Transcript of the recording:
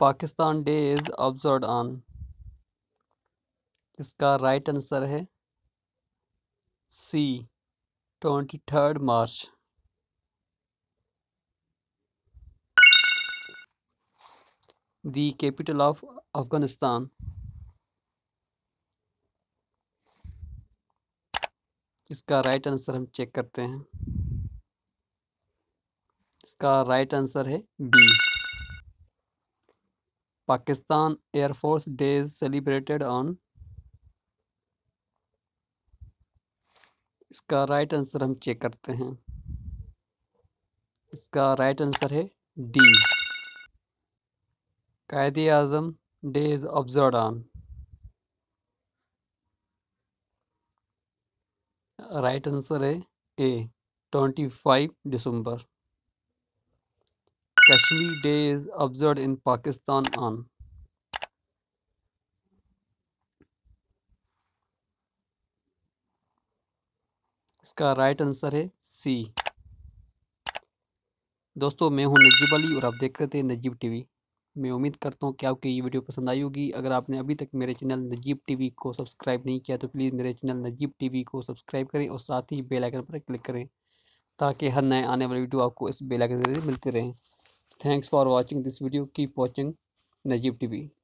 Pakistan day is observe on, इसका right answer है C 23 March. The capital of Afghanistan इसका right answer हम check करते हैं, इसका राइट आंसर है B. Pakistan air force day is celebrated on, इसका राइट आंसर हम चेक करते हैं, इसका राइट आंसर है डी। कायदे Azam day is observe on, right answer है ए 25 दिसंबर। Kashmir day is observe in Pakistan on, इसका राइट आंसर है सी। दोस्तों मैं हूं नजीब अली और आप देख रहे थे नजीब टीवी। मैं उम्मीद करता हूं कि आपको ये वीडियो पसंद आई होगी। अगर आपने अभी तक मेरे चैनल नजीब टीवी को सब्सक्राइब नहीं किया तो प्लीज़ मेरे चैनल नजीब टीवी को सब्सक्राइब करें और साथ ही बेल आइकन पर क्लिक करें ताकि हर नए आने वाली वीडियो आपको इस बेल आइकन के जरिए मिलते रहें। Thanks for watching this video, keep watching Najeeb TV.